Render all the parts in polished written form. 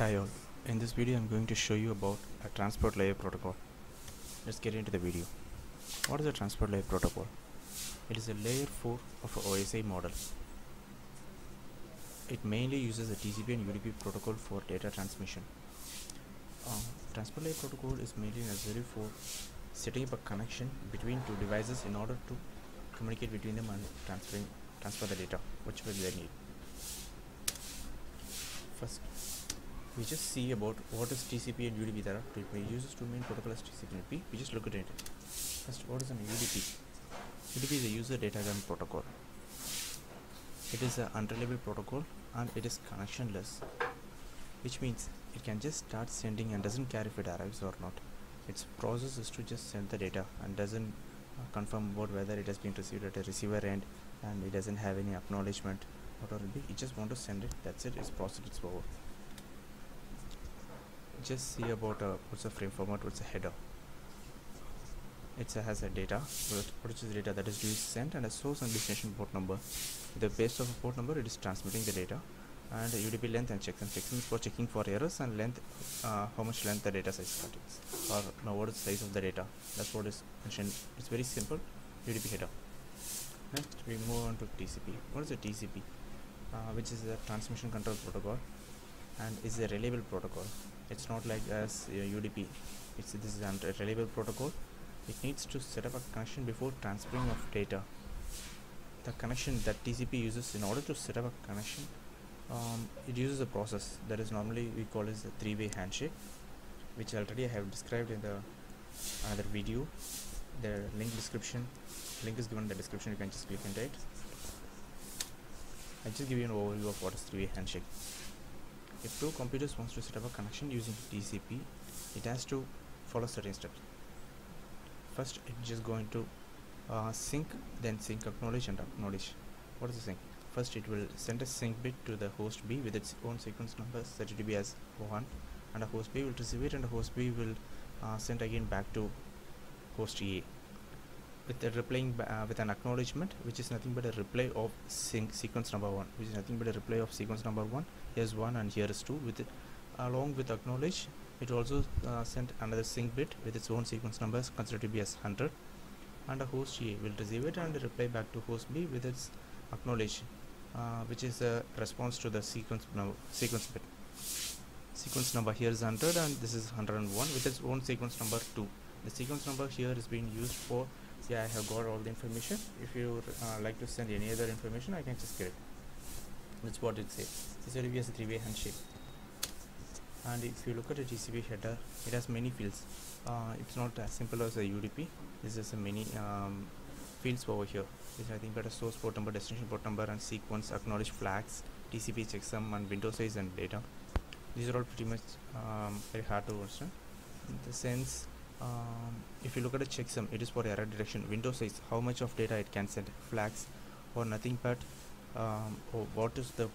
Hi all, in this video I'm going to show you about a transport layer protocol. Let's get into the video. What is a transport layer protocol? It is a layer 4 of an OSI model. It mainly uses a TCP and UDP protocol for data transmission. Transport layer protocol is mainly necessary for setting up a connection between two devices in order to communicate between them and transfer the data, which will they need. First, we just see about what is TCP and UDP. There are two main protocols, TCP and UDP. We just look at it. First, what is an UDP? UDP is a user datagram protocol. It is an unreliable protocol and it is connectionless, which means it can just start sending and doesn't care if it arrives or not. Its process is to just send the data and doesn't confirm about whether it has been received at a receiver end, and it doesn't have any acknowledgement. Whatever it be, it just want to send it. That's it. Its process is over. Just see about what's a frame format, what's a header. It has a data, which is data that is sent, and a source and destination port number. The base of a port number, it is transmitting the data, and UDP length and checksum is for checking for errors, and length, how much length the data size contains, or now what is the size of the data. That's what is mentioned. It's very simple. UDP header. Next we move on to TCP. What is a TCP? Which is a transmission control protocol, and is a reliable protocol. It's not like as UDP. This is a reliable protocol. It needs to set up a connection before transferring of data. The connection that TCP uses in order to set up a connection, it uses a process that is normally we call as a three-way handshake, which already I have described in the another video. The link is given in the description. You can just click into it. I'll just give you an overview of what is three-way handshake. If two computers wants to set up a connection using TCP, it has to follow certain steps. First, it's just going to sync, then sync acknowledge and acknowledge. What is the sync? First, it will send a sync bit to the host B with its own sequence number, set to be as 1, and a host B will receive it, and a host B will send again back to host A with a replying with an acknowledgement, which is nothing but a reply of sync sequence number 1, which is nothing but a reply of sequence number 1. Here's 1 and here is 2. With it, along with acknowledge, it also sent another sync bit with its own sequence number, considered to be as 100, and a host A will receive it and reply back to host B with its acknowledge, which is a response to the sequence bit. Sequence number here is 100, and this is 101 with its own sequence number 2. The sequence number here is being used for, yeah, I have got all the information. If you like to send any other information, I can just get it. That's what it says. This will be a three-way handshake. And if you look at a TCP header, it has many fields. It's not as simple as a UDP. This is a many fields over here. It's nothing but a source port number, destination port number, and sequence, acknowledge flags, TCP checksum, and window size and data. These are all pretty much very hard to understand. In the sense, if you look at a checksum, it is for error detection. Window size, how much of data it can send. Flags, or nothing but what is the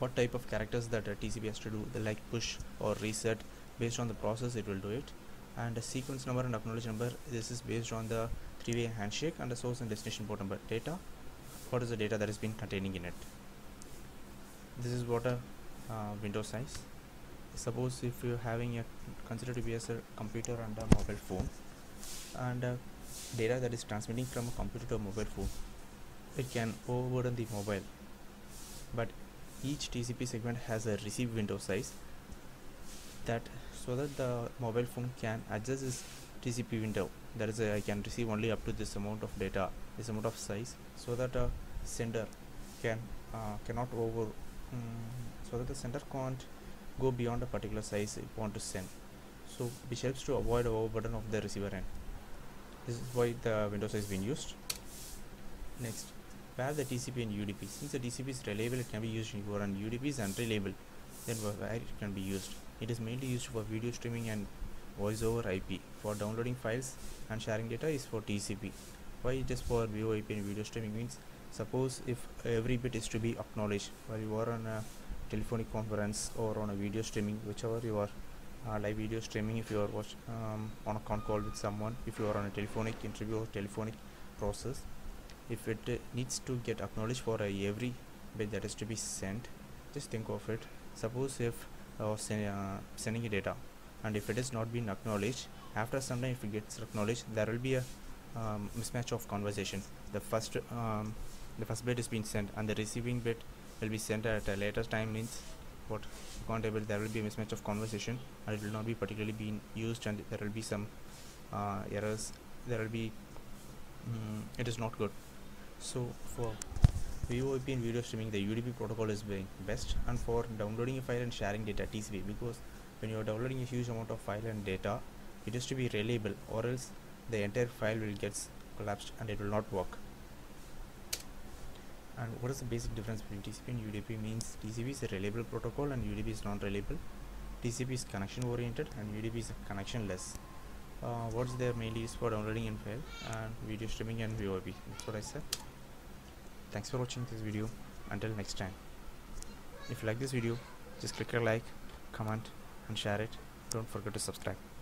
what type of characters that a TCP has to do, like push or reset. Based on the process, it will do it. And a sequence number and acknowledge number, this is based on the three-way handshake, and the source and destination port number. Data, what is the data that is being containing in it. This is what a window size. Suppose if you're having a considered to be as a computer and a mobile phone, and data that is transmitting from a computer to a mobile phone, it can overburden the mobile. But each TCP segment has a receive window size, that so that the mobile phone can adjust its TCP window, that is, I can receive only up to this amount of data, this amount of size, so that a sender can so that the sender can't go beyond a particular size it want to send, so which helps to avoid overburden of the receiver end. This is why the window size been used. Next, where the TCP and UDP. Since the TCP is reliable, it can be used in URL, and UDP is unreliable, then where it can be used. It is mainly used for video streaming and voice over IP. For downloading files and sharing data is for TCP. Why it is for VoIP and video streaming means, suppose if every bit is to be acknowledged while you are on a telephonic conference or on a video streaming, whichever you are, live video streaming, if you are watching on a con call with someone, if you are on a telephonic interview or telephonic process, if it needs to get acknowledged for every bit that is to be sent, just think of it. Suppose if sending a data, and if it is not been acknowledged, after some time if it gets acknowledged, there will be a mismatch of conversation. The first bit is being sent and the receiving bit will be sent at a later time, means what countable, there will be a mismatch of conversation and it will not be particularly being used, and there will be some errors, there will be it is not good. So for VoIP and video streaming, the UDP protocol is being best, and for downloading a file and sharing data, TCP, because when you are downloading a huge amount of file and data, it has to be reliable, or else the entire file will get collapsed and it will not work. And what is the basic difference between TCP and UDP? Means TCP is a reliable protocol and UDP is non-reliable. TCP is connection oriented and UDP is connectionless. What's there mainly is for downloading and file and video streaming and VoIP. That's what I said. Thanks for watching this video. Until next time. If you like this video, just click a like, comment and share it. Don't forget to subscribe.